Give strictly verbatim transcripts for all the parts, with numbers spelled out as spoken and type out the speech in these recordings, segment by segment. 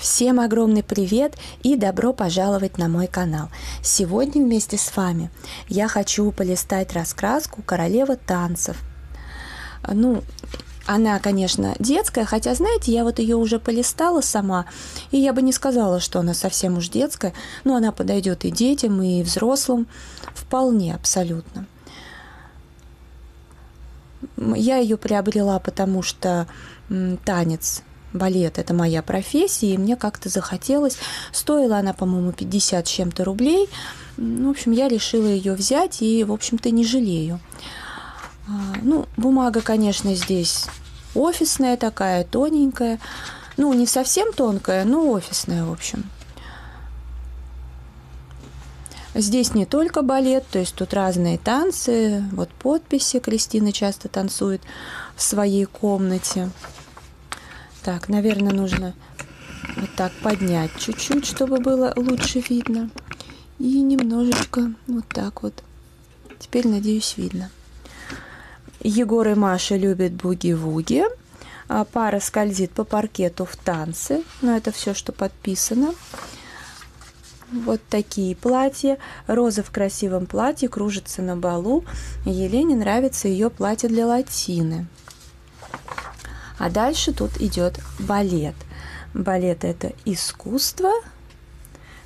Всем огромный привет и добро пожаловать на мой канал. Сегодня вместе с вами я хочу полистать раскраску «Королева танцев». Ну, она, конечно, детская, хотя, знаете, я вот ее уже полистала сама, и я бы не сказала, что она совсем уж детская, но она подойдет и детям, и взрослым вполне, абсолютно. Я ее приобрела, потому что танец, балет – это моя профессия, и мне как-то захотелось. Стоила она, по-моему, пятьдесят с чем-то рублей. В общем, я решила ее взять и, в общем-то, не жалею. Ну, бумага, конечно, здесь офисная такая, тоненькая. Ну, не совсем тонкая, но офисная, в общем. Здесь не только балет, то есть тут разные танцы. Вот подписи. Кристина часто танцует в своей комнате. Так, наверное, нужно вот так поднять чуть-чуть, чтобы было лучше видно. И немножечко вот так вот. Теперь, надеюсь, видно. Егор и Маша любят буги-вуги. Пара скользит по паркету в танцы. Но это все, что подписано. Вот такие платья. Роза в красивом платье кружится на балу. Елене нравится ее платье для латины. А дальше тут идет балет. Балет – это искусство.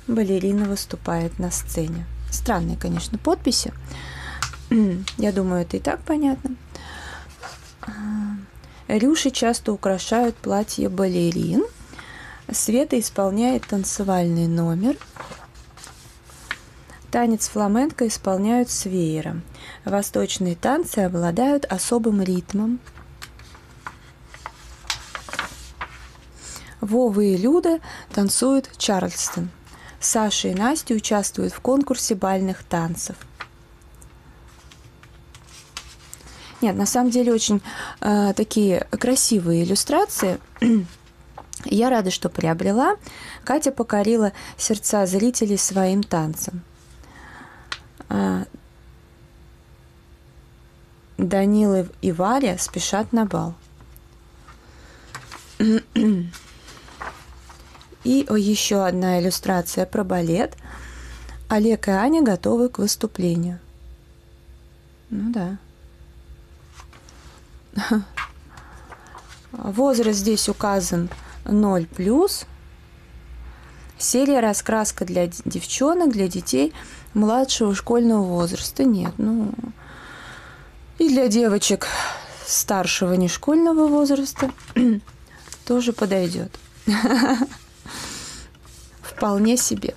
Балерина выступает на сцене. Странные, конечно, подписи. Я думаю, это и так понятно. Рюши часто украшают платье балерин. Света исполняет танцевальный номер. Танец фламенко исполняют с веером. Восточные танцы обладают особым ритмом. Вова и Люда танцуют чарльстон. Саша и Настя участвуют в конкурсе бальных танцев. Нет, на самом деле очень э, такие красивые иллюстрации. Я рада, что приобрела. Катя покорила сердца зрителей своим танцем. Э, Данила и Варя спешат на бал. И еще одна иллюстрация про балет. Олег и Аня готовы к выступлению. Ну да. Возраст здесь указан ноль плюс. Серия раскраска для девчонок, для детей младшего школьного возраста. Нет, ну... И для девочек старшего нешкольного возраста тоже подойдет. Вполне себе.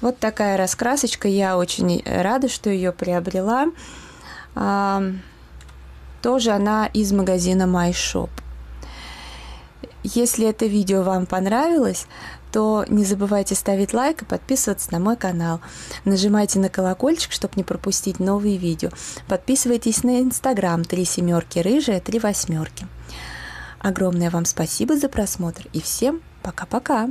Вот такая раскрасочка. Я очень рада, что ее приобрела. А, тоже она из магазина My Shop. Если это видео вам понравилось, то не забывайте ставить лайк и подписываться на мой канал. Нажимайте на колокольчик, чтобы не пропустить новые видео. Подписывайтесь на Инстаграм три семерки рыжие, три восьмерки. Огромное вам спасибо за просмотр и всем пока-пока!